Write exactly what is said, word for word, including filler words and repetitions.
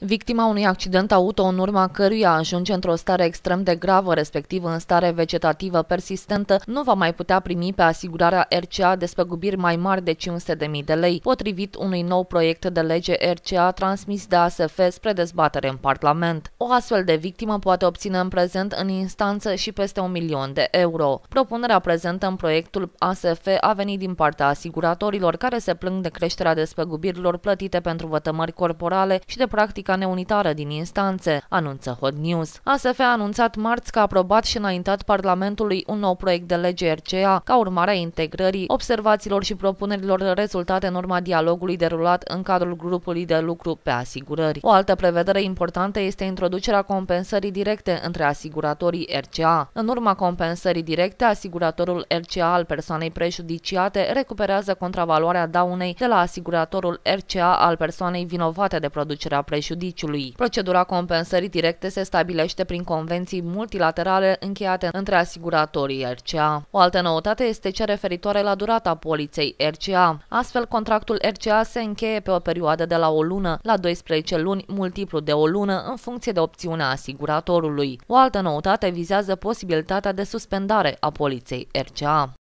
Victima unui accident auto în urma căruia ajunge într-o stare extrem de gravă, respectiv în stare vegetativă persistentă, nu va mai putea primi pe asigurarea R C A despăgubiri mai mari de cinci sute de mii de lei, potrivit unui nou proiect de lege R C A transmis de A S F spre dezbatere în Parlament. O astfel de victimă poate obține în prezent în instanță și peste un milion de euro. Propunerea prezentă în proiectul A S F a venit din partea asiguratorilor care se plâng de creșterea despăgubirilor plătite pentru vătămări corporale și de practic ca neunitară din instanțe, anunță Hot News. A S F a anunțat marți că a aprobat și înaintat Parlamentului un nou proiect de lege R C A ca urmare a integrării observațiilor și propunerilor rezultate în urma dialogului derulat în cadrul grupului de lucru pe asigurări. O altă prevedere importantă este introducerea compensării directe între asiguratorii R C A. În urma compensării directe, asiguratorul R C A al persoanei prejudiciate recuperează contravaloarea daunei de la asiguratorul R C A al persoanei vinovate de producerea prejudiciului. Procedura compensării directe se stabilește prin convenții multilaterale încheiate între asiguratorii R C A. O altă noutate este cea referitoare la durata poliței R C A. Astfel, contractul R C A se încheie pe o perioadă de la o lună la doisprezece luni, multiplu de o lună, în funcție de opțiunea asiguratorului. O altă noutate vizează posibilitatea de suspendare a poliței R C A.